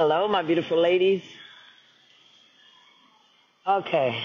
Hello, my beautiful ladies. Okay.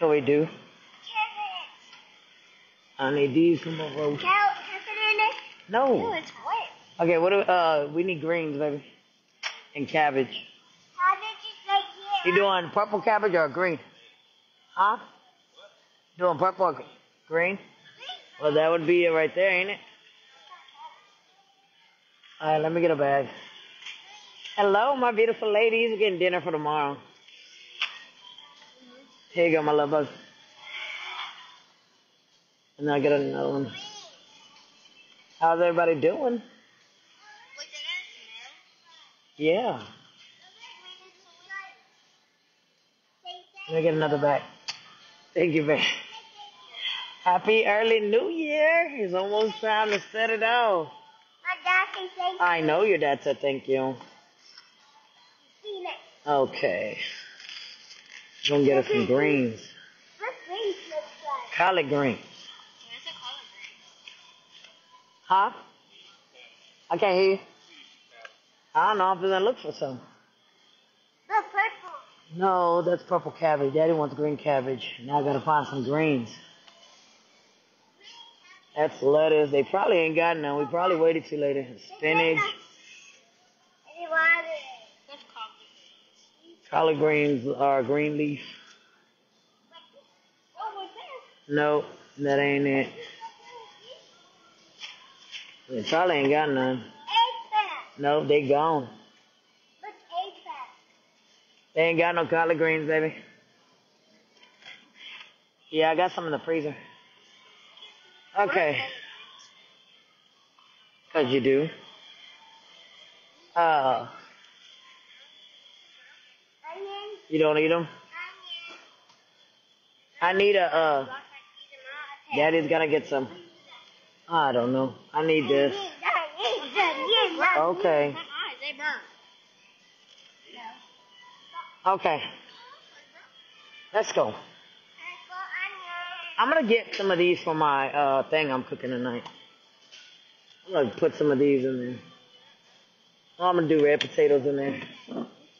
So we do. I need these. Can I put it in there? No. It's wet. Okay, what do we need? Greens, baby, and cabbage. Cabbage is like here. You doing purple cabbage or green? Huh? Doing purple or green? Well, that would be it right there, ain't it? All right, let me get a bag. Hello, my beautiful ladies. We're getting dinner for tomorrow. Here you go, my love bugs. And I'll get another one. How's everybody doing? Yeah. Let me get another bag. Thank you, babe. Happy early New Year. It's almost time to set it off. My dad said thank you. I know your dad said thank you. See you next. Okay. I'm going to get us some greens. What greens look like? Collard greens. Where's the collard greens? Huh? I can't hear you. I don't know. I'm going to look for some. The purple. No, that's purple cabbage. Daddy wants green cabbage. Now I got to find some greens. That's lettuce. They probably ain't got none. We probably waited till later. Spinach. Collard greens are green leaf. Nope, that ain't it. They probably ain't got none. Nope, they gone. They ain't got no collard greens, baby. Yeah, I got some in the freezer. Okay. 'Cause you do. You don't eat them? I need a, Daddy's gotta get some. I don't know. I need this. Okay. Okay. Let's go. I'm gonna get some of these for my thing I'm cooking tonight. I'm gonna put some of these in there. I'm gonna do red potatoes in there.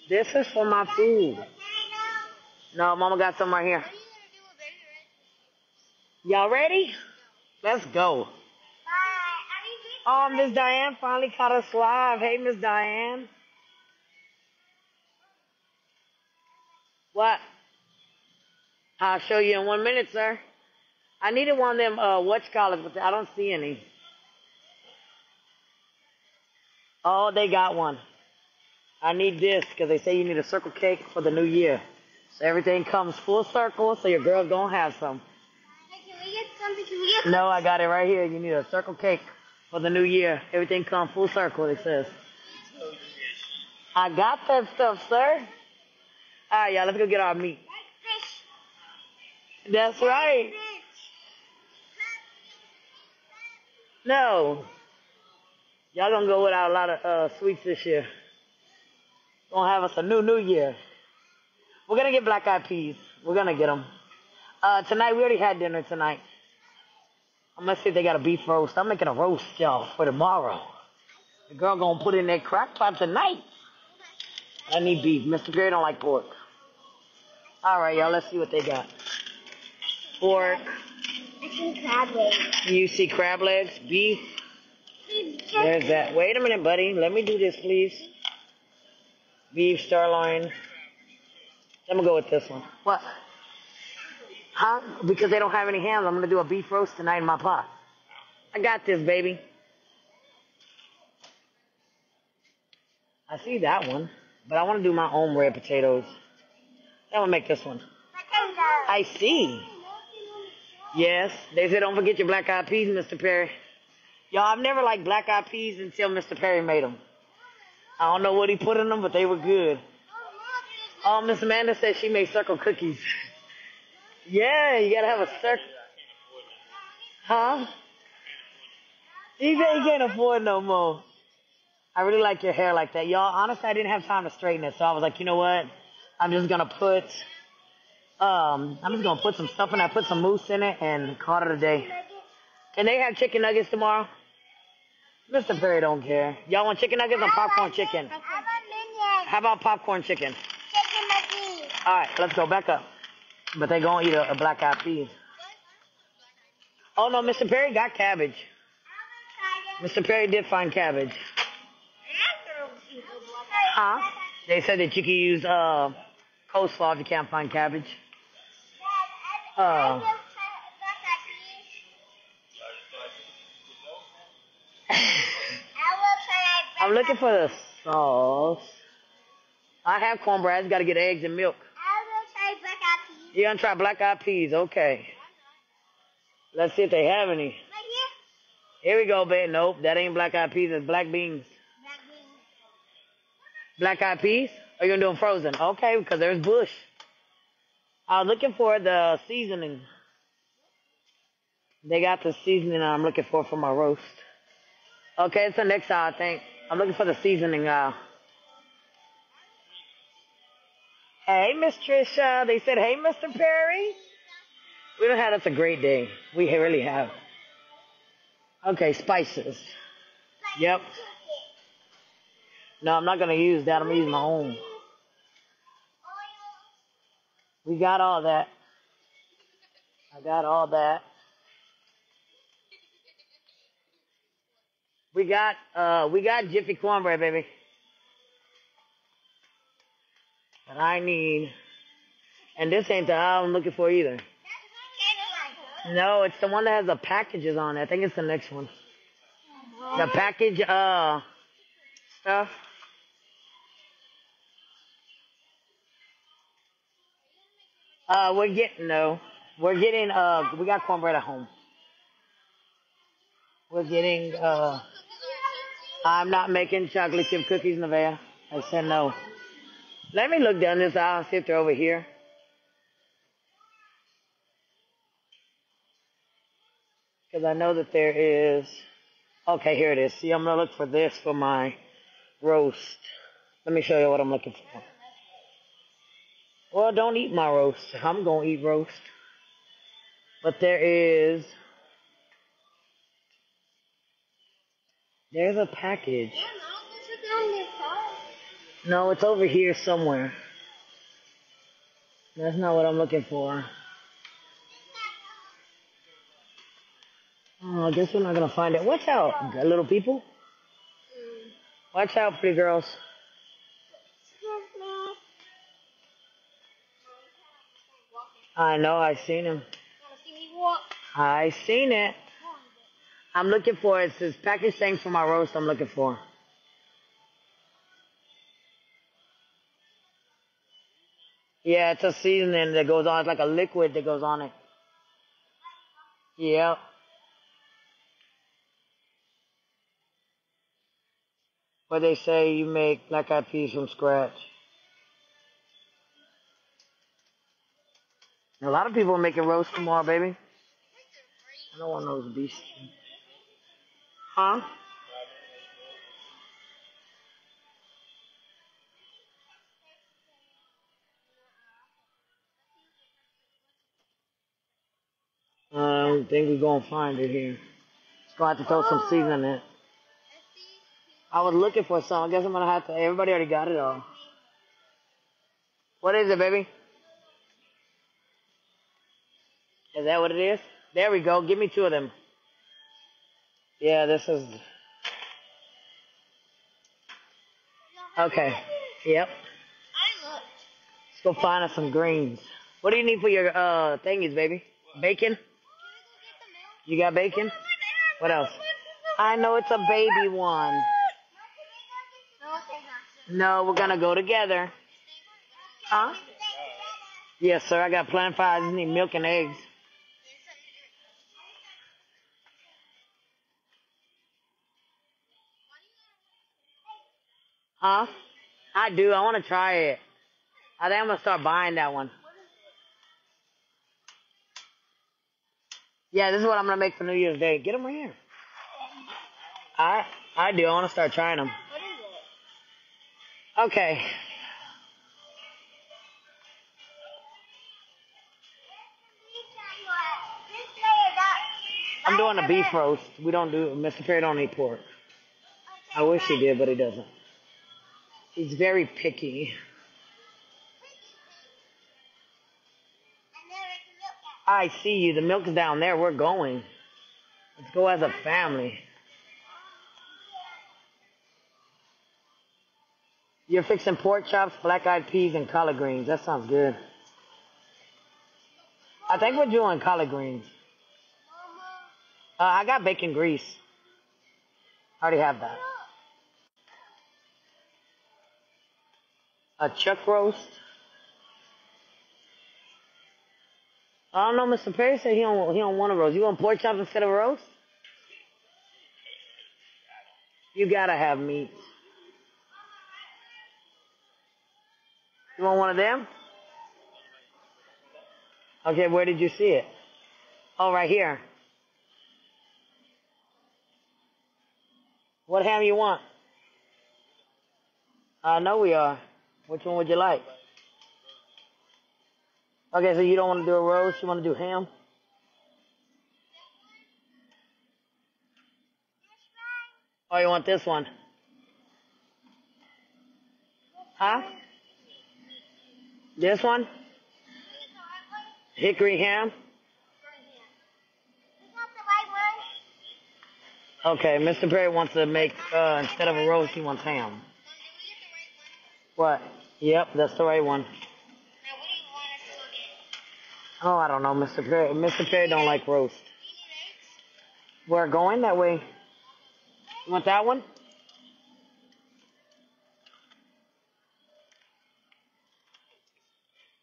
This is for my food. No, Mama got some right here. Y'all ready? Let's go. Oh, Miss Diane finally caught us live. Hey, Miss Diane. What? I'll show you in 1 minute, sir. I needed one of them whatchamacallit, but I don't see any. Oh, they got one. I need this because they say you need a circle cake for the new year. So everything comes full circle, so your girl's going to have some. Hey, can we get something? Can we get something? No, I got it right here. You need a circle cake for the new year. Everything comes full circle, it says. I got that stuff, sir. All right, y'all, let's go get our meat. That's right. No. Y'all gonna go without a lot of sweets this year. Gonna have us a new year. We're gonna get black eyed peas. We're gonna get them. Tonight, we already had dinner tonight. I'm gonna see if they got a beef roast. I'm making a roast, y'all, for tomorrow. The girl gonna put in that crock pot tonight. I need beef. Mr. Gray don't like pork. All right, y'all, let's see what they got. Pork. I see crab legs. You see crab legs, beef. There's that. Wait a minute, buddy. Let me do this, please. Beef, sirloin. I'm going to go with this one. What? Huh? Because they don't have any hams, I'm going to do a beef roast tonight in my pot. I got this, baby. I see that one, but I want to do my own red potatoes. I'm going to make this one. I see. Yes, they said don't forget your black eyed peas, Mr. Perry. Y'all, I've never liked black eyed peas until Mr. Perry made them. I don't know what he put in them, but they were good. Oh, Miss Amanda said she made circle cookies. Yeah, you gotta have a circle. Huh? He said he can't afford no more. I really like your hair like that. Y'all, honestly, I didn't have time to straighten it, so I was like, you know what? I'm just gonna put... I'm just going to put some stuff in. I put some mousse in it and call it a day. Can they have chicken nuggets tomorrow? Mr. Perry don't care. Y'all want chicken nuggets or popcorn chicken? I want minions. How about popcorn chicken? Chicken nuggets. All right, let's go back up. But they gonna eat a black eyed peas. Oh no, Mr. Perry got cabbage. Mr. Perry did find cabbage. Huh? They said that you can use coleslaw if you can't find cabbage. I'm looking for the sauce. I have cornbread. I just got to get eggs and milk. I will try black eyed peas. You're going to try black eyed peas. Okay. Let's see if they have any. Here we go, babe. Nope, that ain't black eyed peas. It's black beans. Black eyed peas? Are you going to do them frozen? Okay, because there's bush. I was looking for the seasoning. They got the seasoning I'm looking for my roast. Okay, it's the next aisle, I think. I'm looking for the seasoning aisle. Hey, Miss Trisha. They said, hey, Mr. Perry. We've had us a great day. We really have. Okay, spices. Yep. No, I'm not going to use that. I'm going to use my own. We got all that. I got all that. We got Jiffy cornbread, baby. But I need, and this ain't the aisle I'm looking for either. No, it's the one that has the packages on it. I think it's the next one. The package stuff. We got cornbread at home. We're getting I'm not making chocolate chip cookies, Nevaeh. I said no. Let me look down this aisle and see if they're over here. Because I know that there is. Okay, here it is. See, I'm going to look for this for my roast. Let me show you what I'm looking for. Well, don't eat my roast. I'm going to eat roast. But there is. There's a package. No, it's over here somewhere. That's not what I'm looking for. Oh, I guess we're not going to find it. Watch out, little people. Watch out, pretty girls. I know, I seen him. I seen it. I'm looking for it. It says package thing for my roast. I'm looking for. Yeah, it's a seasoning that goes on. It's like a liquid that goes on it. Yep. But they say you make black eyed peas from scratch. A lot of people are making roast tomorrow, baby. I don't want those beasts. Huh? I don't think we're going to find it here. Going to have to throw some seasoning in it. I was looking for some. I guess I'm going to have to. Everybody already got it all. What is it, baby? Is that what it is? There we go. Give me two of them. Yeah, this is. Okay. Yep. Let's go find us some greens. What do you need for your thingies, baby? Bacon? You got bacon? What else? I know it's a baby one. No, we're going to go together. Huh? Yes, sir. I got plain fries. I need milk and eggs. Huh? I do. I want to try it. I think I'm going to start buying that one. Yeah, this is what I'm going to make for New Year's Day. Get them right here. I do. I want to start trying them. Okay. I'm doing a beef roast. We don't do, Mr. Perry don't eat pork. I wish he did, but he doesn't. He's very picky. I see you. The milk is down there. We're going. Let's go as a family. You're fixing pork chops, black-eyed peas, and collard greens. That sounds good. I think we're doing collard greens. I got bacon grease. I already have that. A chuck roast. I don't know, Mr. Perry said he don't want a roast. You want pork chops instead of roast? You gotta have meat. You want one of them? Okay, where did you see it? Oh, right here. What ham you want? I know we are. Which one would you like? Okay, so you don't want to do a roast, you want to do ham? Oh, you want this one? Huh? This one? Hickory ham? Okay, Mr. Perry wants to make, instead of a roast, he wants ham. What? Yep, that's the right one. Now, what do you want us to look at? Oh, I don't know, Mr. Perry. Mr. Perry don't like roast. We're going that way. You want that one?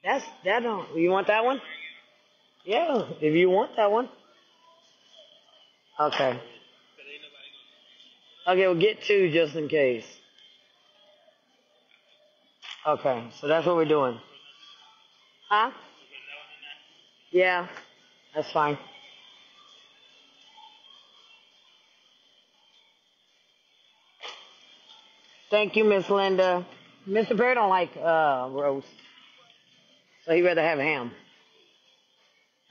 You want that one? Yeah, if you want that one. Okay. Okay, we'll get two just in case. Okay, so that's what we're doing. Huh? Yeah, that's fine. Thank you, Miss Linda. Mr. Perry don't like roast, so he'd rather have ham.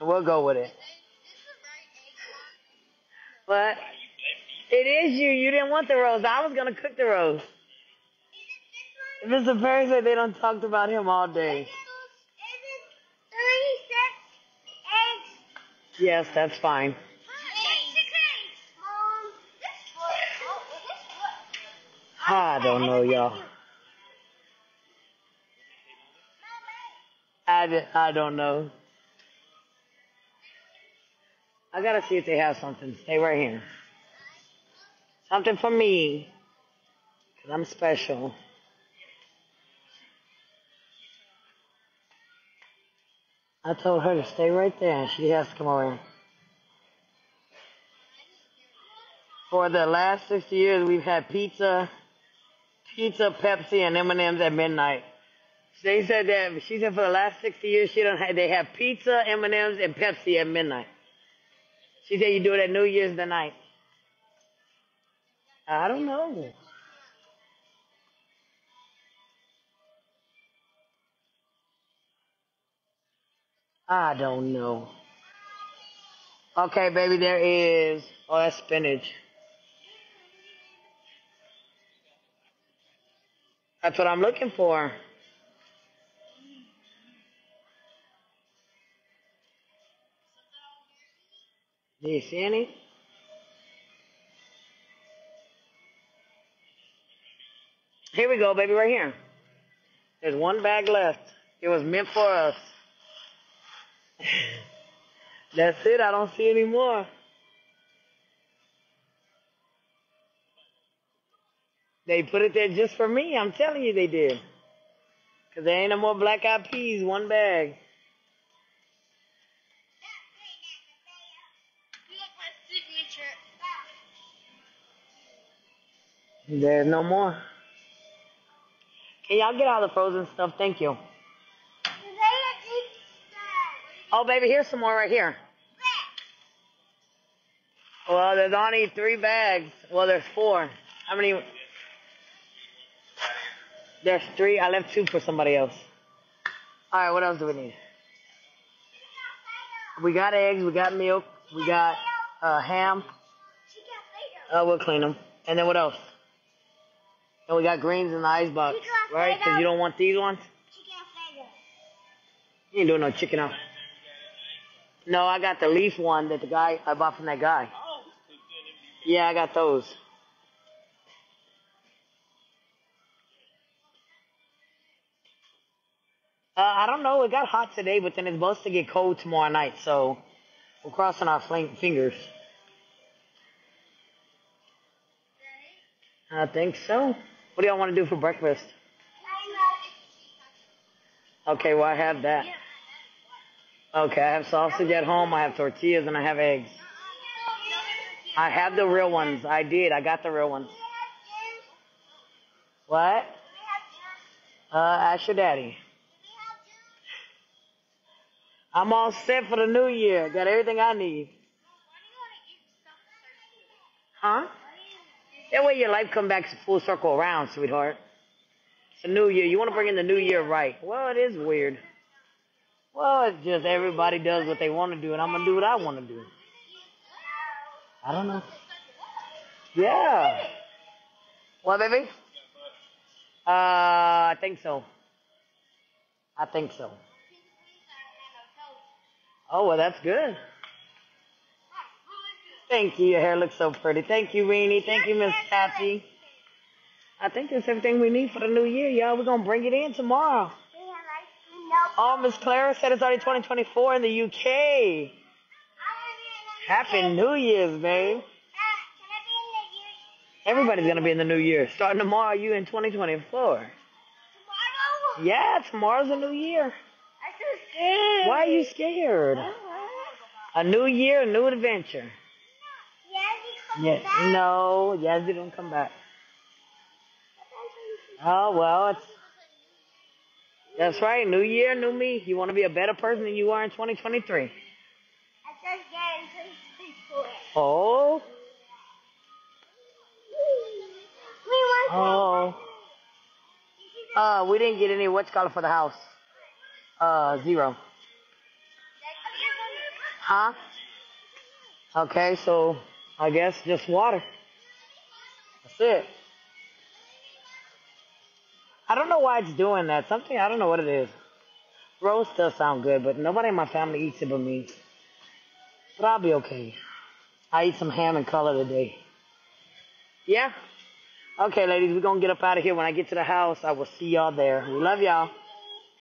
And we'll go with it. But it is you. You didn't want the roast. I was going to cook the roast. Mr. Perry said they done talked about him all day. Yes, that's fine. I don't know, y'all. I don't know. I gotta see if they have something. Stay right here. Something for me, 'cause I'm special. I told her to stay right there, and she has to come over. For the last 60 years, we've had pizza, Pepsi, and M&M's at midnight. They said that she said for the last 60 years they have pizza, M&M's, and Pepsi at midnight. She said you do it at New Year's the night. I don't know. I don't know. Okay, baby, there is... Oh, that's spinach. That's what I'm looking for. Do you see any? Here we go, baby, right here. There's one bag left. It was meant for us. That's it. I don't see any more. They put it there just for me. I'm telling you they did. Because there ain't no more black-eyed peas. One bag. There's no more. Can y'all get all the frozen stuff? Thank you. Oh, baby, here's some more right here. Well, there's only 3 bags. Well, there's 4. How many? There's 3. I left 2 for somebody else. All right, what else do we need? We got eggs. We got milk. We got ham. We'll clean them. And then what else? And we got greens in the icebox, right? Because you don't want these ones? Chicken Alfredo. You ain't doing no chicken out. No, I got the leaf one that the guy, I bought from that guy. Oh. Yeah, I got those. I don't know. It got hot today, but then it's supposed to get cold tomorrow night, so we're crossing our fingers. I think so. What do y'all want to do for breakfast? Okay, well, I have that. Okay, I have sausage at home. I have tortillas, and I have eggs. I have the real ones. I did. I got the real ones. What? Ask your daddy. I'm all set for the new year. Got everything I need. Huh? That way your life come back full circle around, sweetheart. It's a new year. You want to bring in the new year right. Well, it is weird. Well, it's just everybody does what they want to do, and I'm going to do what I want to do. I don't know. Yeah. What, baby? I think so. I think so. Oh, well, that's good. Thank you. Your hair looks so pretty. Thank you, Reenie. Thank you, Miss Kathy. I think that's everything we need for the new year, y'all. We're going to bring it in tomorrow. Oh, Miss Clara said it's already 2024 in the UK. Happy New Year's, babe. Everybody's going to be in the new year. Starting tomorrow, you in 2024. Tomorrow? Yeah, tomorrow's the new year. I'm so scared. Why are you scared? A new year, a new adventure. Yes, no, Yazzie don't come back. Oh, well, that's right. New year, new me. You want to be a better person than you are in 2023. I just got in 2024. Oh. Oh. We didn't get any what's called for the house. Zero. Huh? Okay, so I guess just water. That's it. I don't know why it's doing that. Something, I don't know what it is. Roast does sound good, but nobody in my family eats it but me. But I'll be okay. I eat some ham and color today. Yeah? Okay, ladies, we're going to get up out of here. When I get to the house, I will see y'all there. We love y'all.